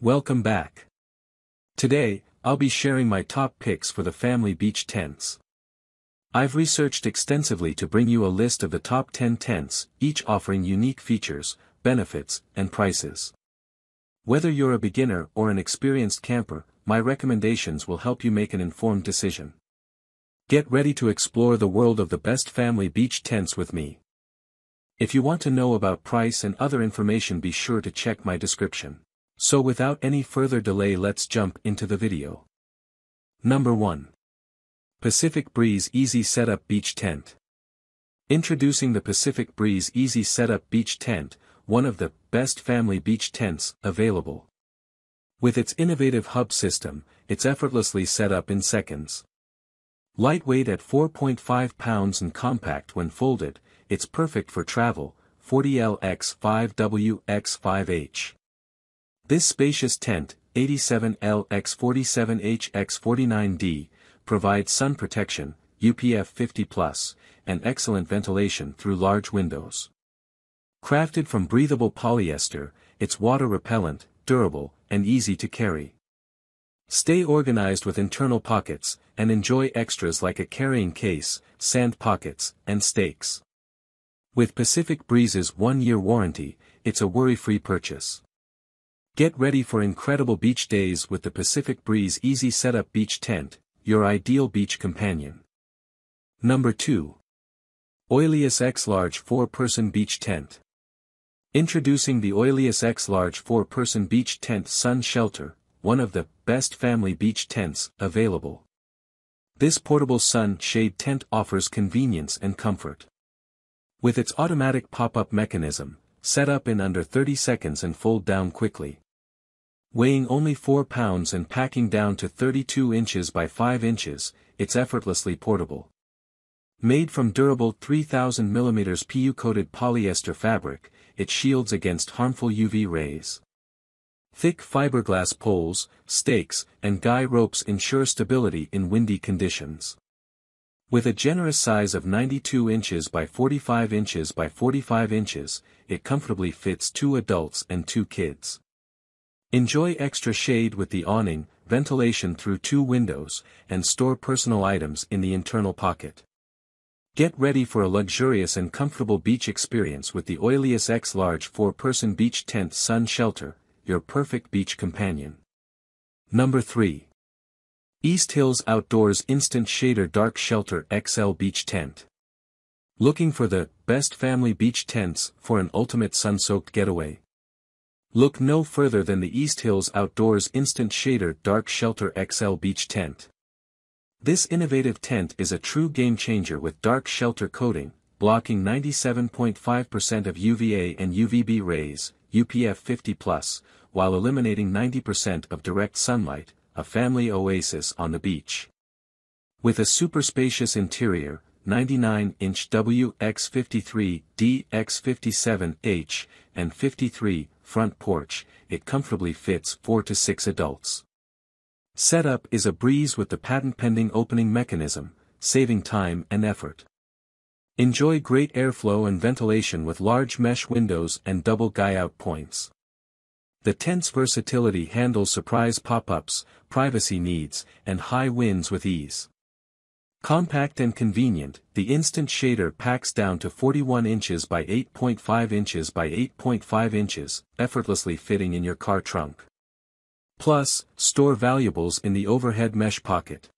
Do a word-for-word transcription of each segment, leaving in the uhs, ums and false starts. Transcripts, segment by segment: Welcome back. Today, I'll be sharing my top picks for the family beach tents. I've researched extensively to bring you a list of the top ten tents, each offering unique features, benefits, and prices. Whether you're a beginner or an experienced camper, my recommendations will help you make an informed decision. Get ready to explore the world of the best family beach tents with me. If you want to know about price and other information, be sure to check my description. So without any further delay, let's jump into the video. Number one. Pacific Breeze Easy Setup Beach Tent. Introducing the Pacific Breeze Easy Setup Beach Tent, one of the best family beach tents available. With its innovative hub system, it's effortlessly set up in seconds. Lightweight at four point five pounds and compact when folded, it's perfect for travel, forty L by five W by five H. This spacious tent, eighty-seven L by forty-seven H by forty-nine D, provides sun protection, U P F fifty plus, and excellent ventilation through large windows. Crafted from breathable polyester, it's water-repellent, durable, and easy to carry. Stay organized with internal pockets, and enjoy extras like a carrying case, sand pockets, and stakes. With Pacific Breeze's one-year warranty, it's a worry-free purchase. Get ready for incredible beach days with the Pacific Breeze Easy Setup Beach Tent, your ideal beach companion. Number two. Oileus X-Large four person Beach Tent. Introducing the Oileus X-Large four person Beach Tent Sun Shelter, one of the best family beach tents available. This portable sun shade tent offers convenience and comfort. With its automatic pop-up mechanism, set up in under thirty seconds and fold down quickly. Weighing only four pounds and packing down to thirty-two inches by five inches, it's effortlessly portable. Made from durable three thousand millimeter P U-coated polyester fabric, it shields against harmful U V rays. Thick fiberglass poles, stakes, and guy ropes ensure stability in windy conditions. With a generous size of ninety-two inches by forty-five inches by forty-five inches, it comfortably fits two adults and two kids. Enjoy extra shade with the awning, ventilation through two windows, and store personal items in the internal pocket. Get ready for a luxurious and comfortable beach experience with the Oileus X-Large four person Beach Tent Sun Shelter, your perfect beach companion. Number three. East Hills Outdoors Instant Shader Dark Shelter X L Beach Tent. Looking for the best family beach tents for an ultimate sun-soaked getaway? Look no further than the East Hills Outdoors Instant Shader Dark Shelter X L Beach Tent. This innovative tent is a true game-changer with dark shelter coating, blocking ninety-seven point five percent of U V A and U V B rays, U P F fifty plus, while eliminating ninety percent of direct sunlight, a family oasis on the beach. With a super spacious interior, ninety-nine inch W by fifty-three D by fifty-seven H, and fifty-three, front porch, it comfortably fits four to six adults. Setup is a breeze with the patent-pending opening mechanism, saving time and effort. Enjoy great airflow and ventilation with large mesh windows and double guy-out points. The tent's versatility handles surprise pop-ups, privacy needs, and high winds with ease. Compact and convenient, the instant shader packs down to forty-one inches by eight point five inches by eight point five inches, effortlessly fitting in your car trunk. Plus, store valuables in the overhead mesh pocket.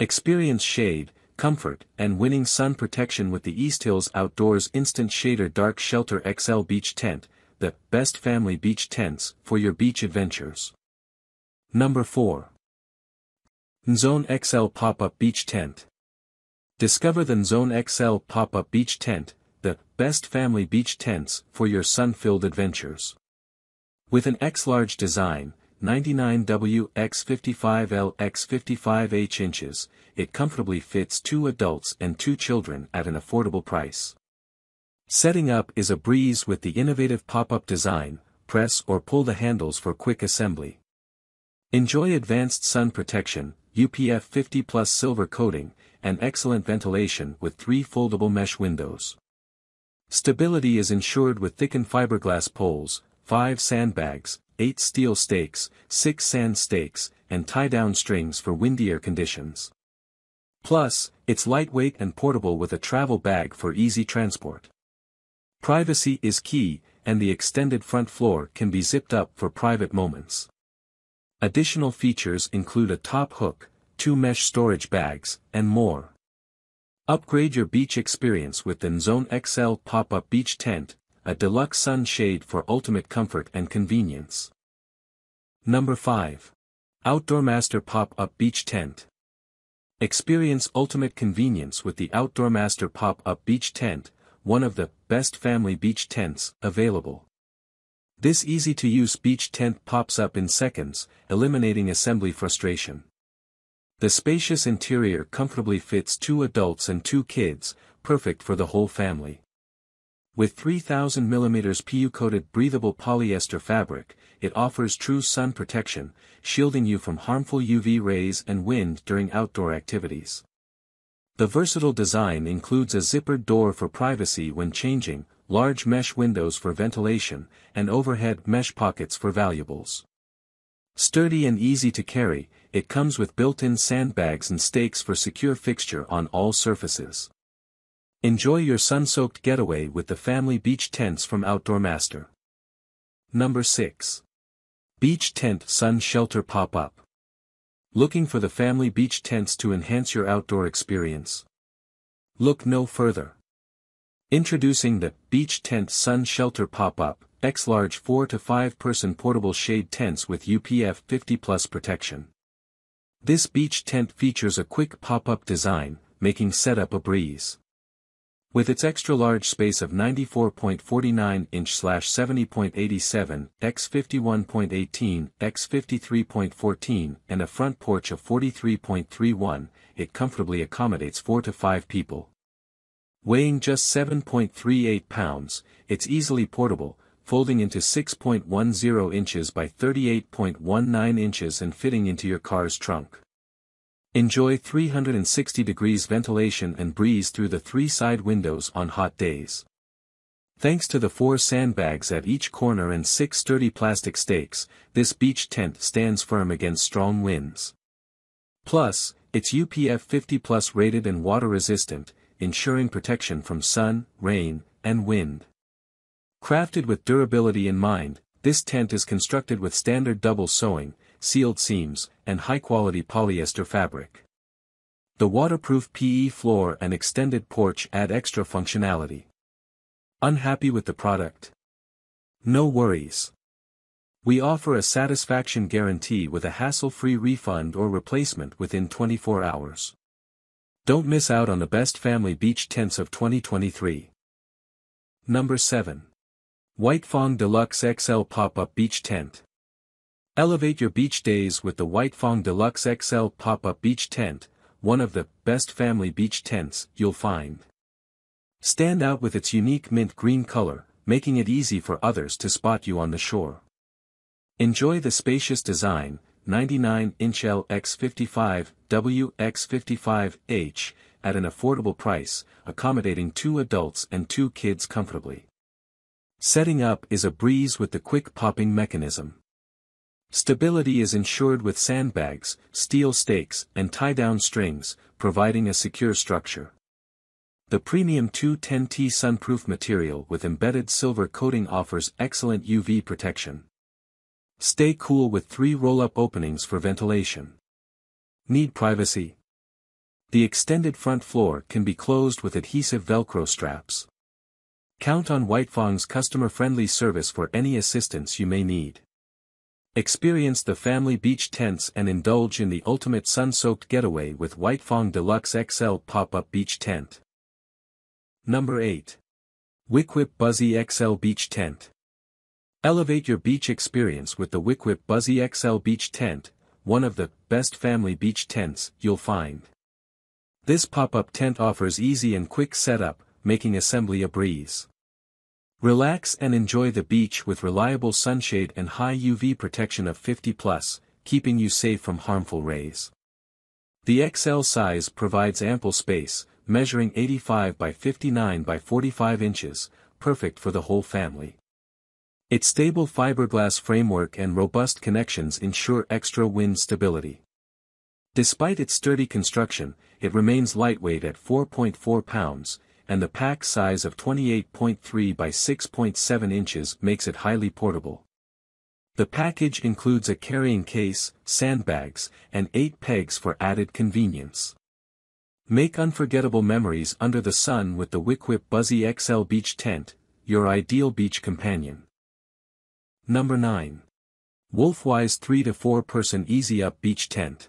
Experience shade, comfort, and winning sun protection with the East Hills Outdoors Instant Shader Dark Shelter X L Beach Tent, the best family beach tents for your beach adventures. Number four. Nzone X L Pop-Up Beach Tent. Discover the Nzone X L Pop-Up Beach Tent, the best family beach tents for your sun-filled adventures. With an X-large design, ninety-nine W by fifty-five L by fifty-five H inches, it comfortably fits two adults and two children at an affordable price. Setting up is a breeze with the innovative pop-up design, press or pull the handles for quick assembly. Enjoy advanced sun protection, U P F fifty plus silver coating, and excellent ventilation with three foldable mesh windows. Stability is ensured with thickened fiberglass poles, five sandbags, eight steel stakes, six sand stakes, and tie-down strings for windier conditions. Plus, it's lightweight and portable with a travel bag for easy transport. Privacy is key, and the extended front floor can be zipped up for private moments. Additional features include a top hook, two mesh storage bags, and more. Upgrade your beach experience with the Nzone X L Pop-Up Beach Tent, a deluxe sun shade for ultimate comfort and convenience. Number five. Outdoor Master Pop-Up Beach Tent. Experience ultimate convenience with the Outdoor Master Pop-Up Beach Tent, one of the best family beach tents available. This easy-to-use beach tent pops up in seconds, eliminating assembly frustration. The spacious interior comfortably fits two adults and two kids, perfect for the whole family. With three thousand millimeter P U-coated breathable polyester fabric, it offers true sun protection, shielding you from harmful U V rays and wind during outdoor activities. The versatile design includes a zippered door for privacy when changing, large mesh windows for ventilation, and overhead mesh pockets for valuables. Sturdy and easy to carry, it comes with built-in sandbags and stakes for secure fixture on all surfaces. Enjoy your sun-soaked getaway with the family beach tents from Outdoor Master. Number six. Beach Tent Sun Shelter Pop-Up. Looking for the family beach tents to enhance your outdoor experience? Look no further. Introducing the Beach Tent Sun Shelter Pop-Up X-Large four to five person portable shade tents with U P F fifty plus protection. This beach tent features a quick pop-up design, making setup a breeze. With its extra-large space of ninety-four point four nine inch by seventy point eight seven by fifty-one point one eight by fifty-three point one four and a front porch of forty-three point three one, it comfortably accommodates four to five people. Weighing just seven point three eight pounds, it's easily portable, folding into six point one zero inches by thirty-eight point one nine inches and fitting into your car's trunk. Enjoy three hundred sixty degrees ventilation and breeze through the three side windows on hot days. Thanks to the four sandbags at each corner and six sturdy plastic stakes, this beach tent stands firm against strong winds. Plus, it's U P F fifty plus rated and water resistant, ensuring protection from sun, rain, and wind. Crafted with durability in mind, this tent is constructed with standard double sewing, sealed seams, and high-quality polyester fabric. The waterproof P E floor and extended porch add extra functionality. Unhappy with the product? No worries. We offer a satisfaction guarantee with a hassle-free refund or replacement within twenty-four hours. Don't miss out on the best family beach tents of twenty twenty-three. Number seven. WhiteFang Deluxe X L Pop-Up Beach Tent. Elevate your beach days with the WhiteFang Deluxe X L Pop-Up Beach Tent, one of the best family beach tents you'll find. Stand out with its unique mint green color, making it easy for others to spot you on the shore. Enjoy the spacious design, ninety-nine inch L by fifty-five by fifty-five H, at an affordable price, accommodating two adults and two kids comfortably. Setting up is a breeze with the quick popping mechanism. Stability is ensured with sandbags, steel stakes, and tie-down strings, providing a secure structure. The premium two ten T sunproof material with embedded silver coating offers excellent U V protection. Stay cool with three roll-up openings for ventilation. Need privacy? The extended front floor can be closed with adhesive Velcro straps. Count on WhiteFang's customer-friendly service for any assistance you may need. Experience the family beach tents and indulge in the ultimate sun-soaked getaway with WhiteFang Deluxe X L Pop-Up Beach Tent. Number eight. Wickwip Buzzy X L Beach Tent. Elevate your beach experience with the Wickwip Buzzy X L Beach Tent, one of the best family beach tents you'll find. This pop-up tent offers easy and quick setup, making assembly a breeze. Relax and enjoy the beach with reliable sunshade and high U V protection of fifty plus, keeping you safe from harmful rays. The X L size provides ample space, measuring eighty-five by fifty-nine by forty-five inches, perfect for the whole family. Its stable fiberglass framework and robust connections ensure extra wind stability. Despite its sturdy construction, it remains lightweight at four point four pounds, and the pack size of twenty-eight point three by six point seven inches makes it highly portable. The package includes a carrying case, sandbags, and eight pegs for added convenience. Make unforgettable memories under the sun with the Wickwip Buzzy X L Beach Tent, your ideal beach companion. Number nine. WolfWise three to four person Easy Up Beach Tent.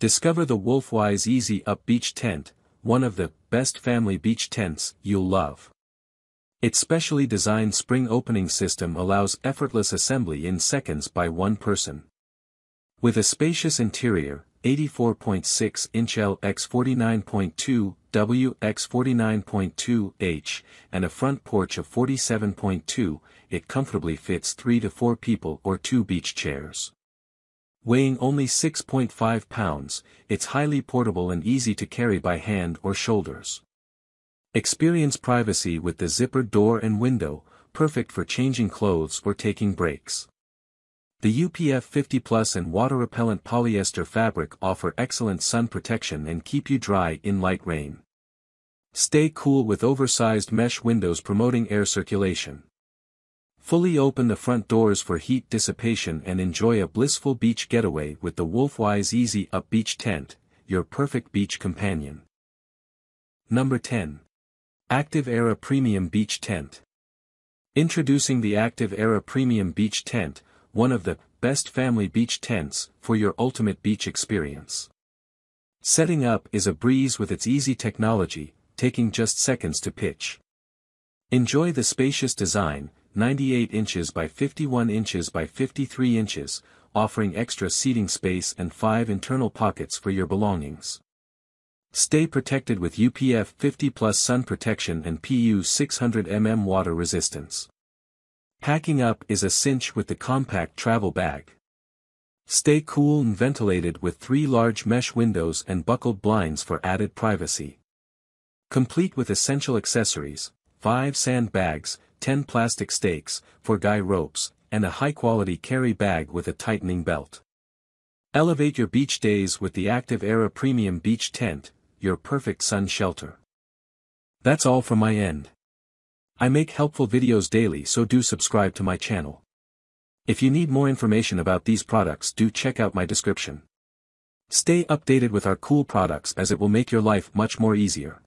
Discover the WolfWise Easy Up Beach Tent, one of the best family beach tents you'll love. Its specially designed spring opening system allows effortless assembly in seconds by one person. With a spacious interior, eighty-four point six inch L by forty-nine point two W by forty-nine point two H, and a front porch of forty-seven point two, it comfortably fits three to four people or two beach chairs. Weighing only six point five pounds, it's highly portable and easy to carry by hand or shoulders. Experience privacy with the zippered door and window, perfect for changing clothes or taking breaks. The U P F fifty plus and water-repellent polyester fabric offer excellent sun protection and keep you dry in light rain. Stay cool with oversized mesh windows promoting air circulation. Fully open the front doors for heat dissipation and enjoy a blissful beach getaway with the WolfWise Easy Up Beach Tent, your perfect beach companion. Number ten. Active Era Premium Beach Tent. Introducing the Active Era Premium Beach Tent, one of the best family beach tents for your ultimate beach experience. Setting up is a breeze with its easy technology, taking just seconds to pitch. Enjoy the spacious design, ninety-eight inches by fifty-one inches by fifty-three inches, offering extra seating space and five internal pockets for your belongings. Stay protected with U P F fifty plus sun protection and P U six hundred millimeter water resistance. Packing up is a cinch with the compact travel bag. Stay cool and ventilated with three large mesh windows and buckled blinds for added privacy. Complete with essential accessories, five sandbags, ten plastic stakes, four guy ropes, and a high-quality carry bag with a tightening belt. Elevate your beach days with the Active Era Premium Beach Tent, your perfect sun shelter. That's all from my end. I make helpful videos daily, so do subscribe to my channel. If you need more information about these products, do check out my description. Stay updated with our cool products as it will make your life much more easier.